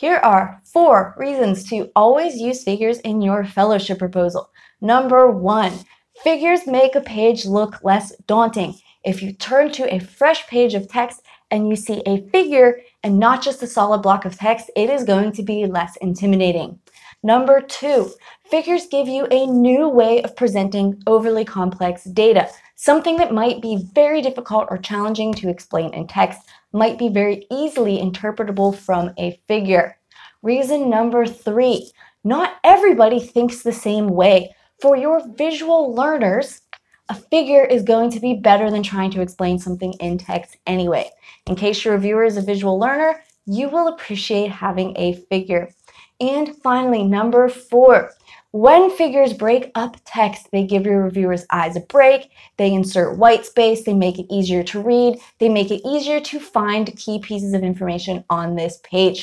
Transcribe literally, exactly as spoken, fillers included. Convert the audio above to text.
Here are four reasons to always use figures in your fellowship proposal. Number one, figures make a page look less daunting. If you turn to a fresh page of text and you see a figure and not just a solid block of text, it is going to be less intimidating. Number two, figures give you a new way of presenting overly complex data. Something that might be very difficult or challenging to explain in text might be very easily interpretable from a figure. Reason number three, not everybody thinks the same way. For your visual learners, a figure is going to be better than trying to explain something in text anyway. In case your reviewer is a visual learner, you will appreciate having a figure. And finally, number four, when figures break up text, they give your reviewers' eyes a break, they insert white space, they make it easier to read, they make it easier to find key pieces of information on this page.